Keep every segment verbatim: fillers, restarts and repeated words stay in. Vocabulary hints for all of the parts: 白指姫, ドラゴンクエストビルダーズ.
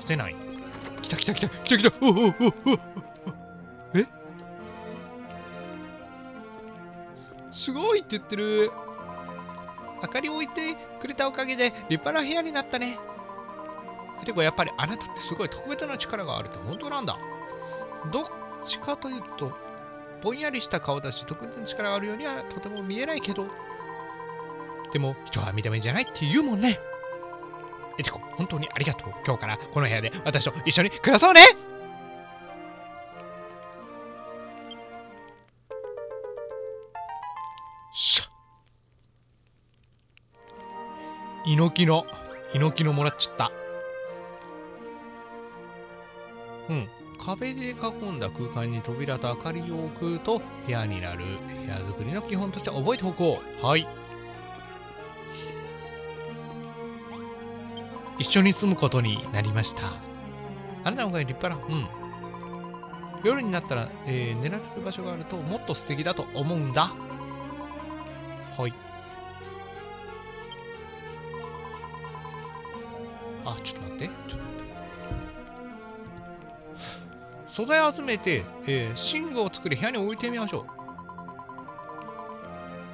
させない。来た来た来た来た来た。おおおおおえ？すごいって言ってる。明かりを置いてくれたおかげで立派な部屋になったね。てかやっぱりあなたってすごい特別な力があるって本当なんだ。どっちかというとぼんやりした顔だし特別な力があるようにはとても見えないけど、でも人は見た目じゃないって言うもんね。えてこ本当にありがとう。今日からこの部屋で私と一緒に暮らそうね。しゃ猪木の猪木のもらっちゃった。うん、壁で囲んだ空間に扉と明かりを置くと部屋になる。部屋作りの基本として覚えておこう。はい。一緒に住むことになりました。あなたの方が立派な、うん。夜になったら、えー、寝られる場所があるともっと素敵だと思うんだ。はい。あ、ちょっと待って。ちょっと素材を集めて、えー、寝具を作り部屋に置いてみましょ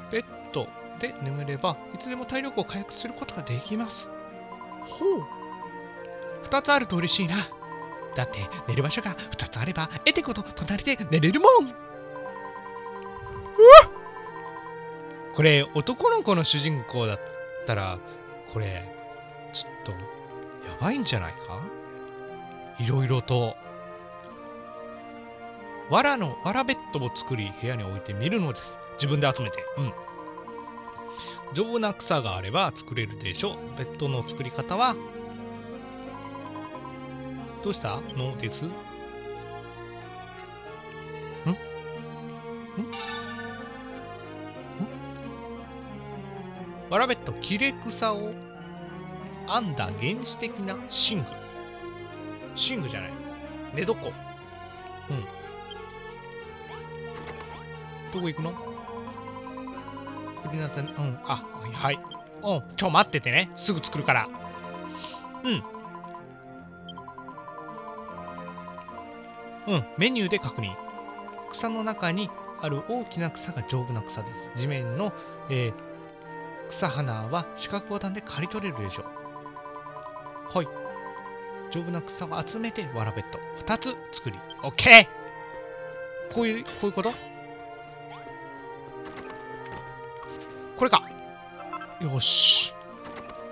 う。ベッドで眠ればいつでも体力を回復することができます。ほう、ふたつあると嬉しいな。だって寝る場所がふたつあればえてこと隣で寝れるもん。うわっ、これ男の子の主人公だったらこれちょっとやばいんじゃないか。いろいろとわらのわらベッドを作り部屋に置いてみるのです。自分で集めて、うん、丈夫な草があれば作れるでしょう。ベッドの作り方はどうしたのです。んんんわらベッド切れ草を編んだ原始的な寝具寝具じゃない寝床。うんどこ行くの？うん、あ、はい。うん、ちょ、待っててね。すぐ作るから。うん。うん、メニューで確認。草の中にある大きな草が丈夫な草です。地面の、えー、草花は四角ボタンで刈り取れるでしょう。はい。丈夫な草を集めてわらベッドふたつ作り。オッケー！こういう、こういうこと？これか。よし。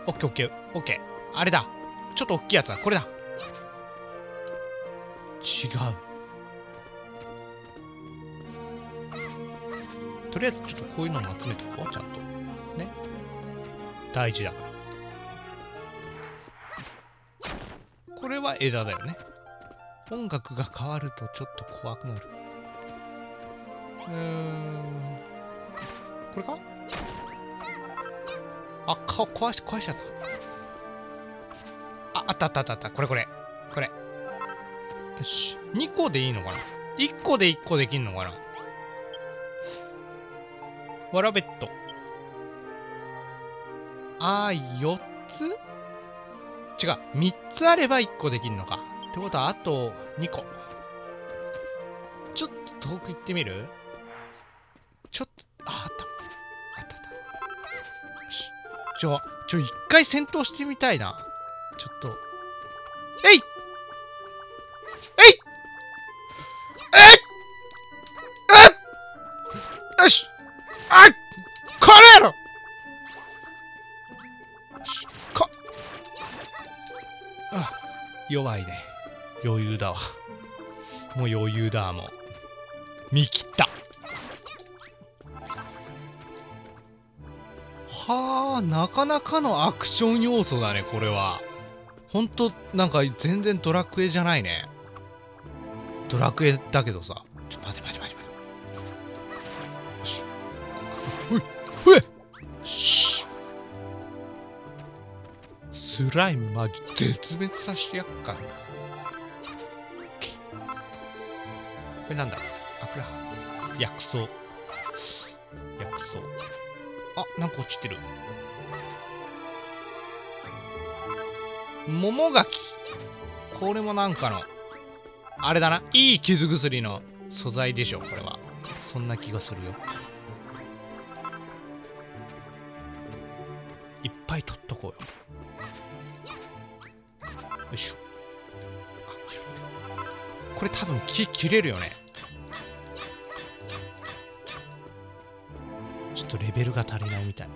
オッケーオッケーオッケー。あれだ。ちょっと大きいやつだ。これだ。違う。とりあえずちょっとこういうのも集めておこう。ちゃんと。ね。大事だから。これは枝だよね。音楽が変わるとちょっと怖くなる。うーん。これか？あ、顔壊し、壊しちゃった。あ、あったあったあった。これこれ。これ。よし。にこでいいのかな ?いっ 個でいっこできんのかな。わらベッド。あー、よっつ？違う。みっつあればいっこできんのか。ってことは、あとにこ。ちょっと遠く行ってみる？ちょっと、あ、あった。ちょ、ちょ、一回戦闘してみたいな。ちょっと。えい！えい！えい！えい！よし！あっ！これやろ！こあ、弱いね。余裕だわ。もう余裕だ、もう。見切った。はあ、なかなかのアクション要素だね、これは。ほんと、なんか全然ドラクエじゃないね。ドラクエだけどさ。ちょ、待て待て待て待て。うい、うえし。スライムマジ絶滅させてやっかんな。これなんだ？あ、これ薬草。薬草。あ、なんか落ちてる。桃柿。これもなんかのあれだな、いい傷薬の素材でしょこれは。そんな気がするよ。いっぱい取っとこうよ。よいしょ。これ多分木切れるよね。ちょっとレベルが足りないみたい。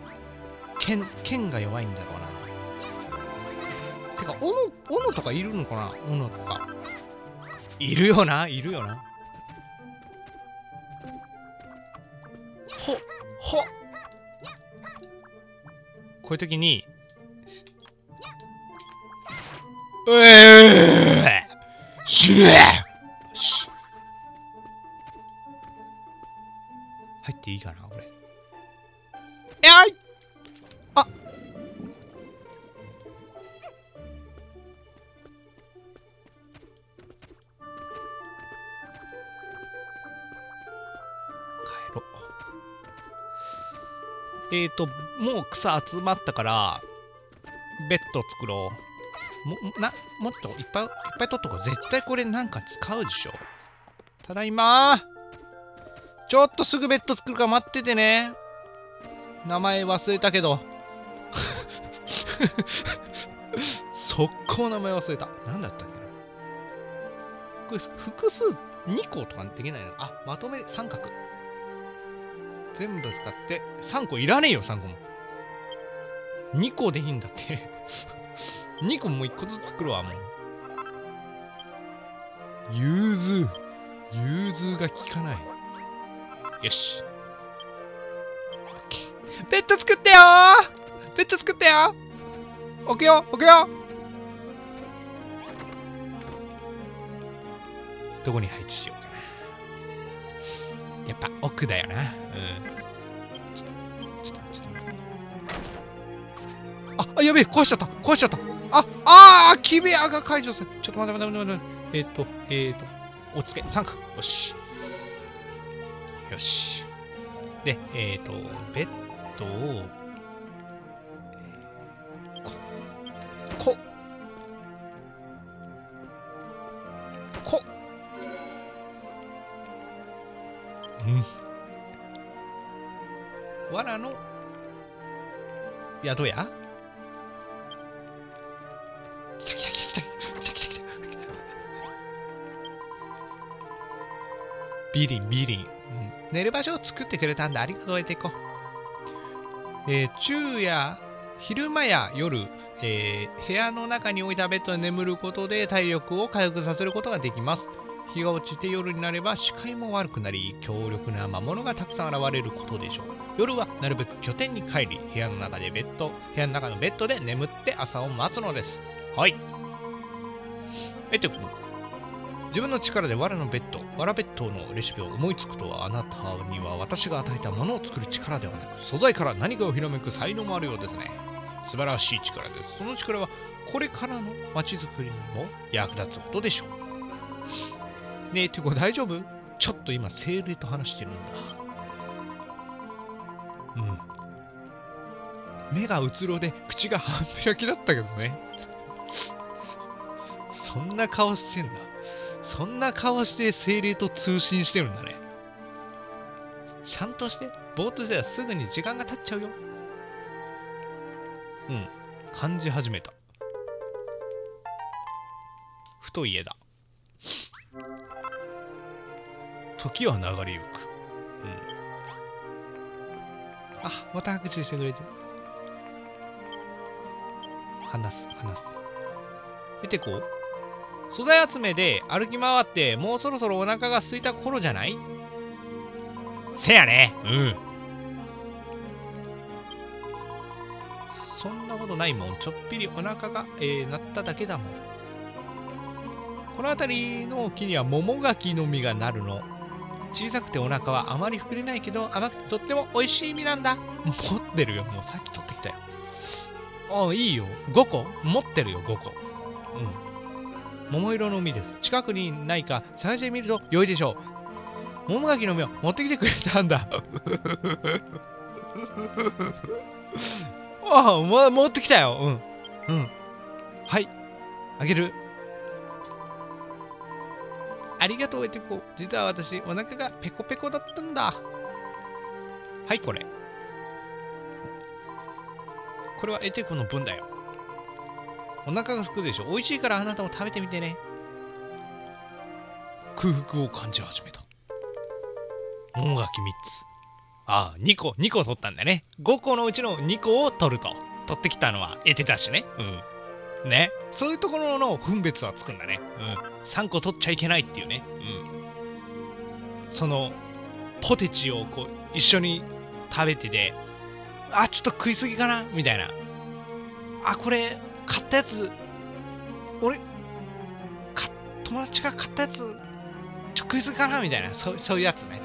剣、剣が弱いんだろうな。てか斧、斧とかいるのかな。斧とかいるよな、いるよな。ほっほっ、こういう時にうえー死ねー。し入っていいかな俺。えあいあ帰ろう。えーともう草集まったからベッド作ろう。も、な、もっといっぱいいっぱい取っとこう。絶対これなんか使うでしょ。ただいまー。ちょっとすぐベッド作るから待っててね。名前忘れたけど。速攻名前忘れた。なんだったっけな。これ複数にことかできないの。あ、まとめ三角。全部使って。さんこいらねえよ、さんこも。にこでいいんだって。にこもいっこずつ作るわ、もう。融通。融通が効かない。よし。オッケー。ベッド作ってよー。ベッド作ってよー。置くよ、置くよ。どこに配置しようかな。やっぱ奥だよな。うん。ちょっと、ちょっと、ちょっと。あ、あ、やべえ、壊しちゃった、壊しちゃった。あ、あー、キベアが解除する。ちょっと待って待って待って待って。えっと、えっと、おつけ、三角。よし。よし。で、えっと、ベッドを、こ、こ、こ、うん。わらの、宿屋ビリンビリン、うん、寝る場所を作ってくれたんでありがとう。えていこう。えー、昼夜昼間や夜、えー、部屋の中に置いたベッドで眠ることで体力を回復させることができます。日が落ちて夜になれば視界も悪くなり強力な魔物がたくさん現れることでしょう。夜はなるべく拠点に帰り部屋の中でベッド部屋の中のベッドで眠って朝を待つのです。はい。えていこう。自分の力でわらのベッド、わらベッドのレシピを思いつくとは、あなたには私が与えたものを作る力ではなく、素材から何かをひらめく才能もあるようですね。素晴らしい力です。その力は、これからの街づくりにも役立つことでしょう。ねえ、てこ大丈夫？ちょっと今、精霊と話してるんだ。うん。目がうつろで、口が半開きだったけどね。そんな顔してんだ。そんな顔して精霊と通信してるんだね。ちゃんとして、ぼーっとしてはすぐに時間が経っちゃうよ。うん、感じ始めた。太い枝。時は流れゆく。うん。あ、また拍手してくれてる。話す、話す。見てこう。素材集めで歩き回ってもうそろそろお腹が空いた頃じゃない？せやね。うん、そんなことないもん。ちょっぴりお腹が、えー、鳴っただけだもん。この辺りの木には桃柿の実がなるの。小さくてお腹はあまり膨れないけど甘くてとっても美味しい実なんだ。持ってるよ、もうさっき取ってきたよ。ああ、いいよ。ごこ持ってるよ、ごこ。うん、桃色の実です。近くにないか探してみると良いでしょう。桃柿の実を持ってきてくれたんだ。ああ、ま、持ってきたよ。うん。うん。はい。あげる。ありがとうエテコ。実は私お腹がペコペコだったんだ。はい、これこれはエテコの分だよ。お腹がすくでしょ。美味しいからあなたも食べてみてね。空腹を感じ始めた。桃柿みっつ。ああ、にこにこ取ったんだね。ごこのうちのにこを取ると。取ってきたのはエテだしね。うんね、そういうところの分別はつくんだね。うん、さんこ取っちゃいけないっていうね。うん、そのポテチをこう一緒に食べてて、あ、ちょっと食い過ぎかなみたいな。あ、これ買ったやつ、俺か友達が買ったやつちょ食い過ぎかなみたいな、そ う, そういうやつね。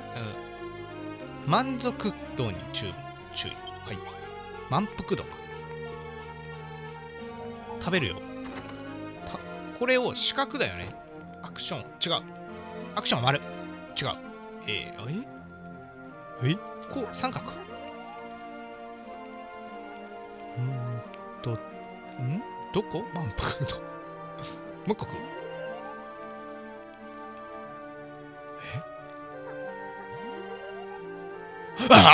うん、満足度に注意、注意、はい、満腹度か。食べるよ。これを四角だよね。アクション違う。アクションは丸。違う。えー、ええこう三角。うんとんどこ満腹度。もう一個。え？ああ！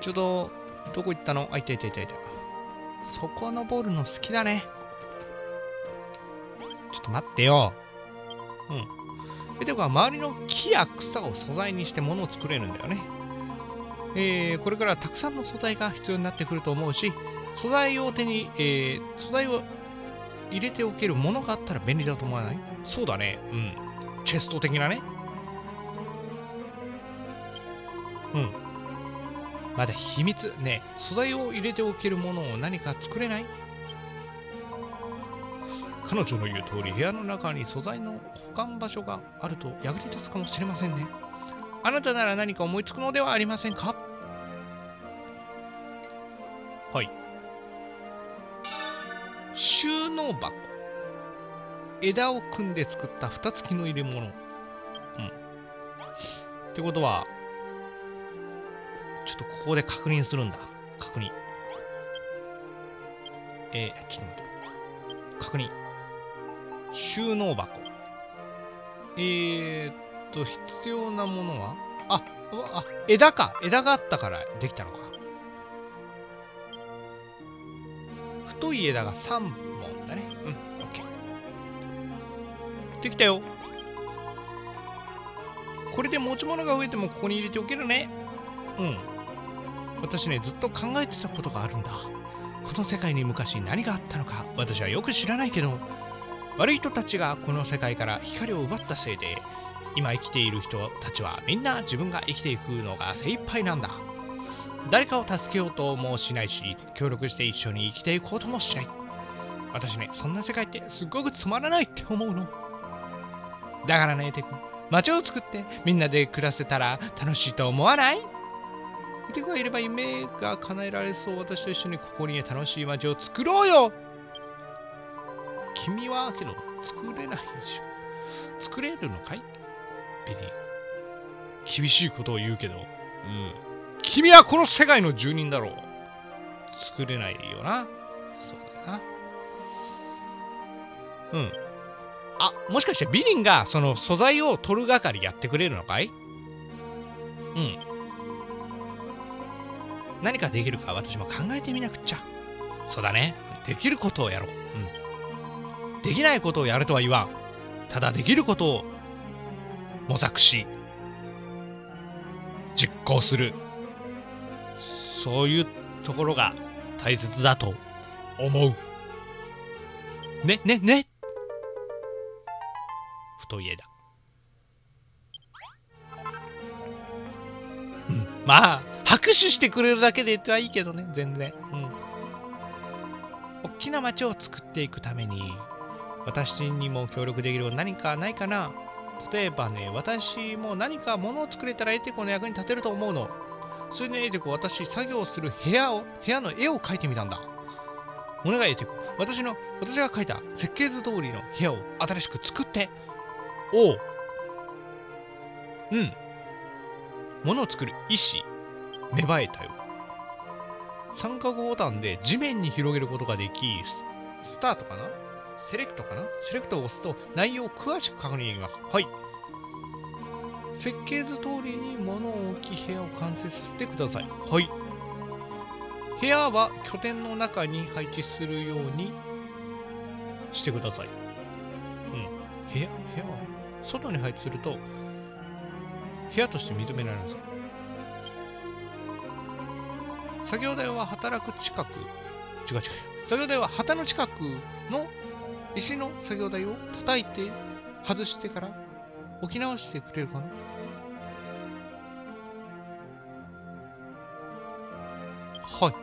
ちょうどどこ行ったの？あ、いたいたいたいた。そこ登るの好きだね。ちょっと待ってよ。うん。え、てか周りの木や草を素材にして物を作れるんだよね。えー、これからたくさんの素材が必要になってくると思うし、素材を手に、えー、素材を入れておけるものがあったら便利だと思わない？そうだね。うん。チェスト的なね。うん。まだ秘密ね。素材を入れておけるものを何か作れない？彼女の言う通り、部屋の中に素材の保管場所があると役に立つかもしれませんね。あなたなら何か思いつくのではありませんか？はい。収納箱。枝を組んで作った蓋付きの入れ物。うん。ってことは、ちょっとここで確認するんだ。確認。えー、ちょっと待って。確認。収納箱。えーっと、必要なものはあ、あ、枝か。枝があったからできたのか。太い枝がさんぼんだね。うん、オッケー。できたよ。これで持ち物が増えてもここに入れておけるね。うん。私ね、ずっと考えてたことがあるんだ。この世界に昔何があったのか私はよく知らないけど、悪い人たちがこの世界から光を奪ったせいで、今生きている人たちはみんな自分が生きていくのが精一杯なんだ。誰かを助けようともしないし、協力して一緒に生きていこうともしない。私ね、そんな世界ってすっごくつまらないって思うの。だからね、エテ君、街を作ってみんなで暮らせたら楽しいと思わない？エテコがいれば夢が叶えられそう。私と一緒にここに楽しい街を作ろうよ。君はけど作れないでしょ。作れるのかい？ビリー。厳しいことを言うけど、うん、君はこの世界の住人だろう。作れないよな。そうだな。うん。あ、もしかしてビリンがその素材を取る係やってくれるのかい？うん。何かできるか私も考えてみなくっちゃ。そうだね。できることをやろう。うん。できないことをやるとは言わん。ただできることを模索し、実行する。そういうところが大切だと思う。ね、ね、ね。太い枝。うん。まあ。拍手してくれるだけで言ってはいいけどね、全然。うん。大きな街を作っていくために、私にも協力できる何かないかな。例えばね、私も何かものを作れたらエテコの役に立てると思うの。それでエテコ、私、作業する部屋を、部屋の絵を描いてみたんだ。お願いエテコ、私の、私が描いた設計図通りの部屋を新しく作って。おう。うん。ものを作る意思。芽生えたよ。三角ボタンで地面に広げることができ、ス, スタートかなセレクトかなセレクトを押すと内容を詳しく確認できます。はい。設計図通りに物を置き部屋を完成させてください。はい。部屋は拠点の中に配置するようにしてください。うん。部屋、部屋は外に配置すると部屋として認められます。作業台は働く近く、違う違う。作業台は旗の近くの石の作業台を叩いて外してから置き直してくれるかな。はい。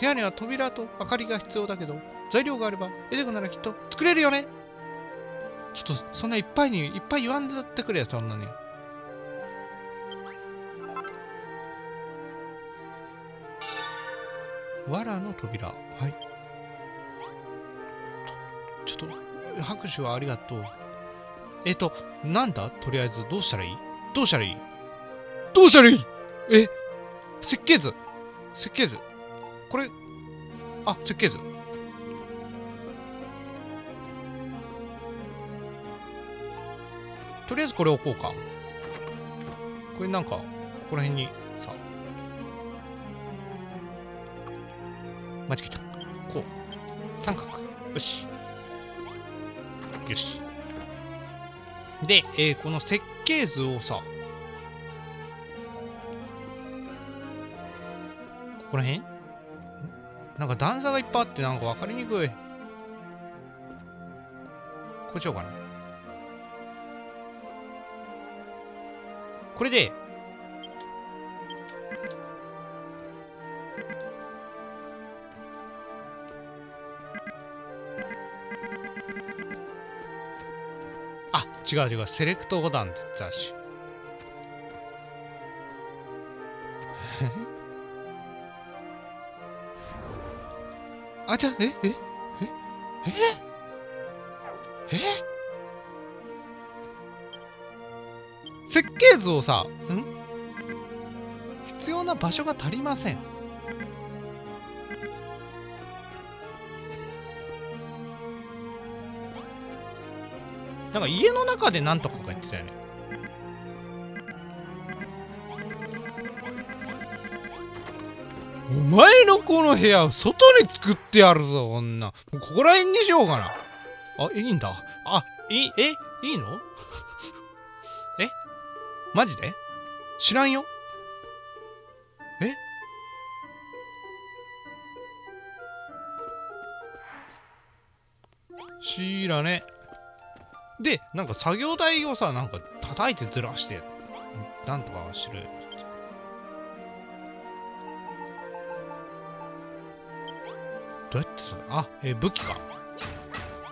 部屋には扉と明かりが必要だけど、材料があればエデコならきっと作れるよね。ちょっとそんないっぱいにいっぱい言わんでってくれよ、そんなに。藁の扉。はい。ちょっと拍手はありがとう。えっとなんだ、とりあえずどうしたらいいどうしたらいいどうしたらいいえ、設計図設計図これ、あ、設計図とりあえずこれ置こうか。これなんかここら辺にさ、間違えた。こう三角、よしよし。で、えー、この設計図をさ、ここら辺なんか段差がいっぱいあってなんか分かりにくい。こっちようかな。これで違う違う、セレクトボタンって言ったしあ、じゃあ、ええええええ設計図をさ、ん必要な場所が足りません。なんか家の中でなんとかとか言ってたよね。お前のこの部屋、外に作ってやるぞ、女。ここら辺にしようかな。あ、いいんだ。あ、いい、え、いいのえマジで知らんよ。え知らね。で、なんか作業台をさ、なんか叩いてずらして、なんとかしてる。どうやってする？あ、えー、武器か。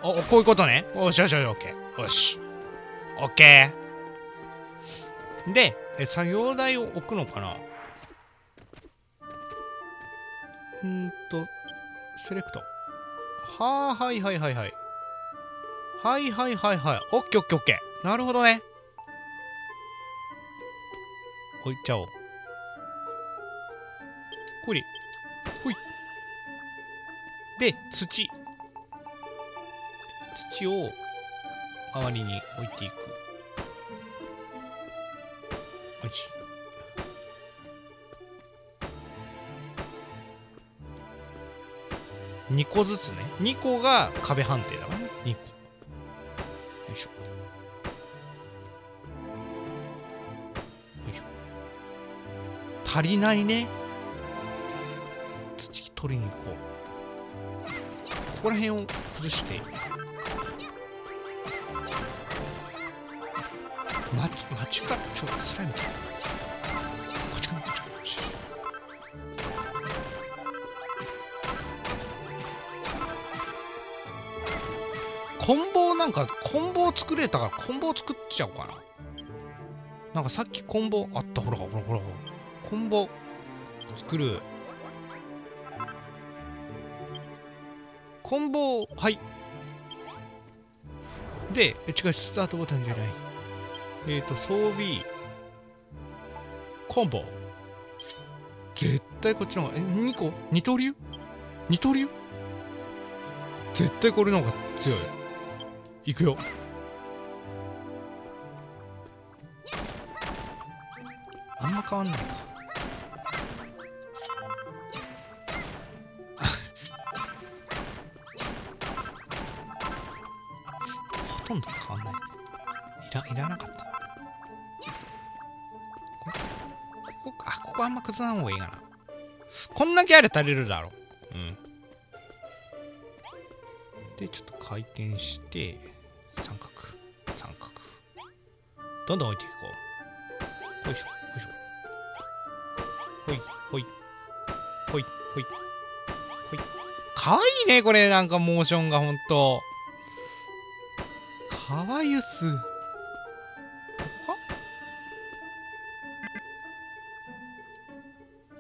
お、こういうことね。よしよしよし、オッケー。よし。オッケー。で、えー、作業台を置くのかな？んーと、セレクト。はあ、はいはいはいはい。はいはいはいはい。オッケーオッケーオッケー。なるほどね。置いちゃおう。ほり。ほい。で、土。土を周りに置いていく。よし。にこずつね。にこが壁判定だからね。にこ。よいしょ。よいしょ。足りないね。土取りに行こう。ここら辺を崩して。まち、まちから、ちょっとスライム。こっちかな、こっちかな、こっち。こん棒なんか、こん棒作れたから、こん棒作っちゃおうかな。なんかさっきこん棒あった、ほらほらほらほら。こん棒作る。こん棒、はい。で、違う、スタートボタンじゃない。えっと、装備。コンボ。絶対こっちの方が、え、にこ二刀流二刀流絶対これの方が強い。いくよ。あんま変わんないか。ほとんど変わんない。いら、いらなかった。ここ、あ、ここあんま崩さん方がいいかな。こんだけあれ足りるだろう。うん。で、ちょっと回転して、三角、三角。どんどん置いていこう。よいしょ。ほいほいほいほいほい。かわいいねこれ。なんかモーションがほんとかわいいっす。ここか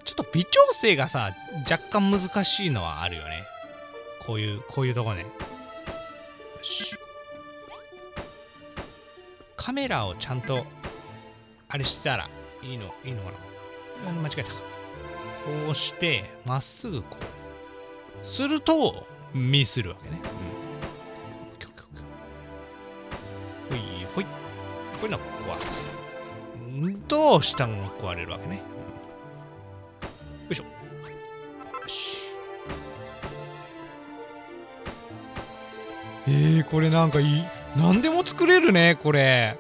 ちょっと微調整がさ若干難しいのはあるよね。こういうこういうとこね。よし、カメラをちゃんとあれしたらいいのいいのかな。間違えた。こうしてまっすぐこうするとミスるわけね。ほいほい。こういうのを壊すと下が壊れるわけね。よいしょ。よし。えー、これなんかいい。何でも作れるねこれ。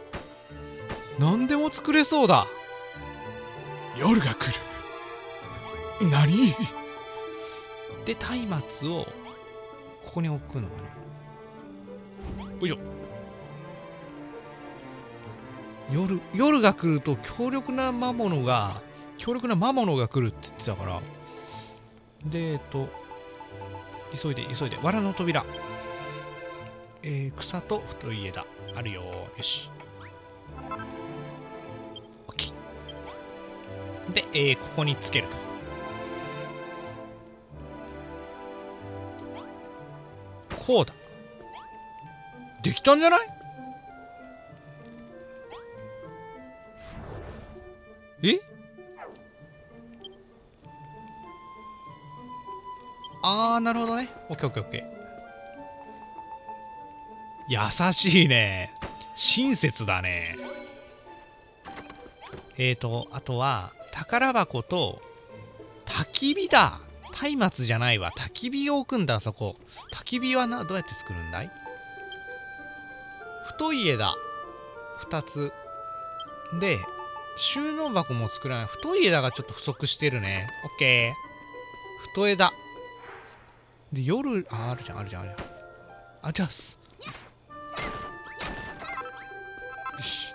何でも作れそうだ。夜が来る。何で、松明をここに置くのかな。よいしょ。夜夜が来ると強力な魔物が強力な魔物が来るって言ってたから。でえっと急いで急いで藁の扉、えー、草と太い枝あるよ。よし。で、えー、ここにつけると。こうだ。できたんじゃない？え？あー、なるほどね。オッケーオッケーオッケー。優しいね。親切だね。えーと、あとは、宝箱と焚き火だ。松明じゃないわ。焚き火を置くんだ。そこ焚き火はなどうやって作るんだい。太い枝ふたつで収納箱も作らない。太い枝がちょっと不足してるね。オッケー。太枝で夜、あ、あるじゃんあるじゃんあるじゃん。あじゃあすよし。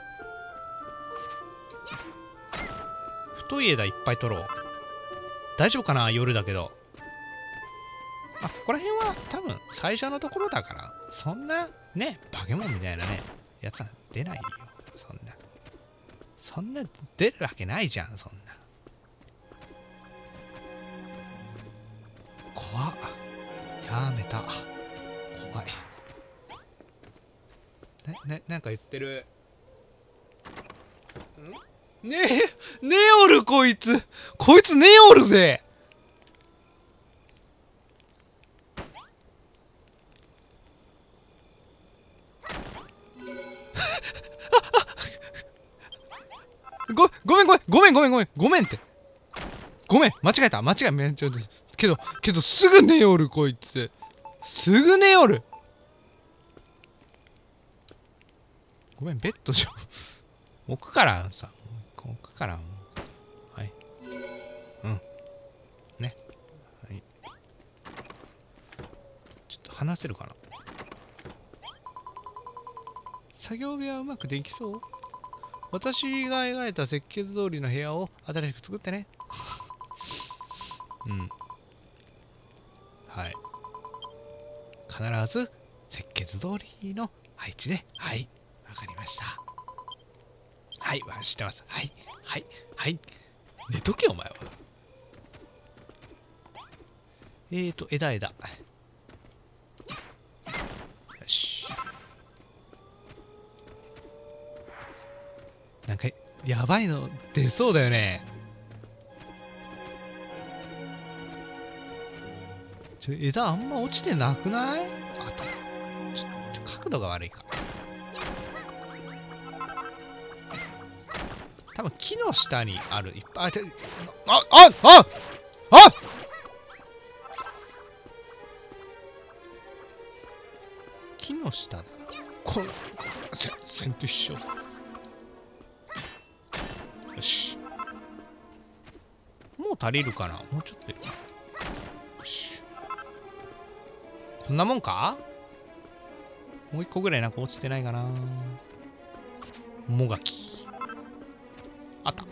太い枝いっぱい取ろう。大丈夫かな夜だけど。まあここら辺は多分最初のところだから、そんなね化け物みたいなねやつは出ないよ。そんなそんな出るわけないじゃん。そんな怖っ。やめた。怖い。なななんか言ってる。んねえ、ねおるこいつ。こいつねおるぜ。ご、ごめんごめんごめんごめんごめんごめんって。ごめん、間違えた間違えめんちょっとけどけどすぐねおるこいつ。すぐねおる。ごめんベッドじゃ置くからさ。置くからもうはいうんねはい。ちょっと話せるかな。作業部屋はうまくできそう。私が描いた設計図通りの部屋を新しく作ってね。うんはい。必ず設計図通りの配置で。はい、わかりました。はい、知ってます。はい、はい、はい。寝とけ、お前は。えーと、枝枝。よし。なんか、やばいの出そうだよね。ちょ枝あんま落ちてなくない？あとちょっと角度が悪いか。多分木の下にあるいっぱい。ああああっ木の下だ。これ全然と一緒。よし。もう足りるかな？もうちょっといるかな？よし。こんなもんか？もう一個ぐらいなんか落ちてないかな？もがき。あった。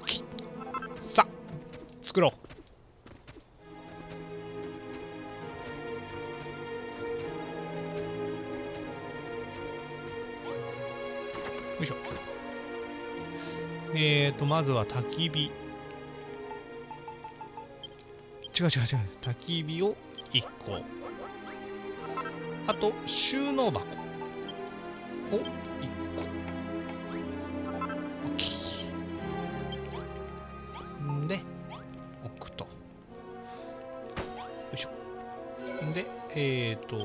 OK。さあ、作ろう。よいしょ。えーと、まずは焚き火。違う違う違う。焚き火をいっこ。あと、収納箱。お、いっこ。大きい。んで、置くと。よいしょ。んで、えーと、ん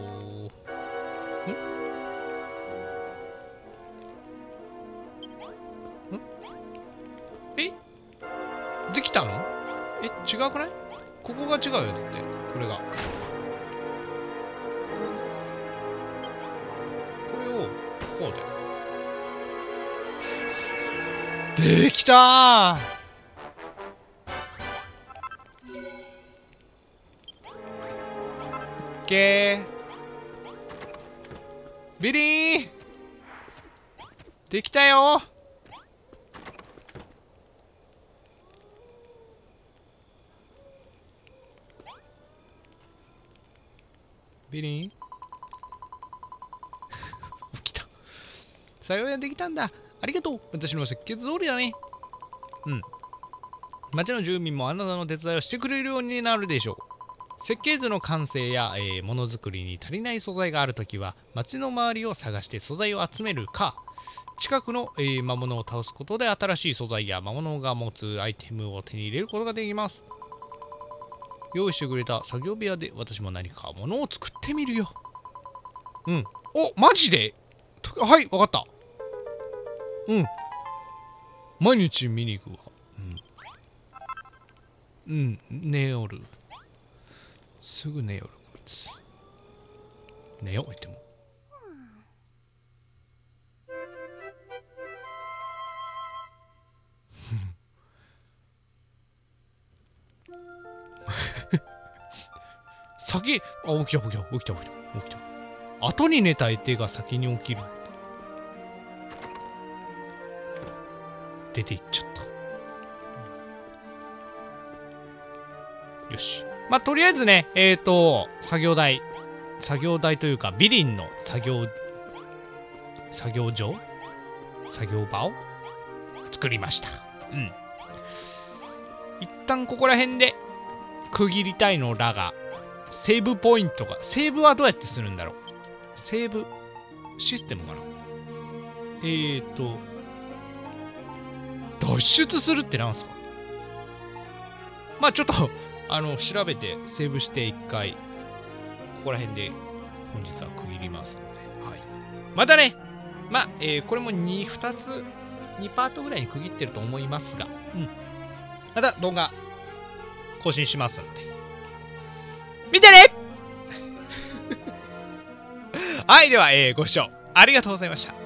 できたの？え、違うくない？ここが違うよ。だってこれがこれをこうでできたー。オッケー。ビリーンできたよ。ビリン起きた。幸いはできたんだ。ありがとう。私の設計通りだね。うん。町の住民もあなたの手伝いをしてくれるようになるでしょう。設計図の完成や、えー、ものづくりに足りない素材があるときは、町の周りを探して素材を集めるか、近くの、えー、魔物を倒すことで新しい素材や魔物が持つアイテムを手に入れることができます。用意してくれた作業部屋で私も何かものを作ってみるよ。うん。お、マジで？はい、わかった。うん。毎日見に行くわ。うん。うん、寝よる。すぐ寝よる、こいつ。寝よ、言っても。先、あ、起きた起きた起きた起きた起きた。後に寝た相手が先に起きる。出ていっちゃった。うん、よし。まあ、とりあえずね、えっと、作業台。作業台というか、ビリンの作業、作業場作業場を作りました。うん。一旦ここら辺で区切りたいのだが、セーブポイントが、セーブはどうやってするんだろう。セーブシステムかな。えーと、脱出するってなんすか？まあちょっと、あの、調べて、セーブして一回、ここら辺で本日は区切りますので、はい。またね、まあ、えー、これもに、2つ、にパートぐらいに区切ってると思いますが、うん。また動画、更新しますので。見てね。はい、では、えー、ご視聴ありがとうございました。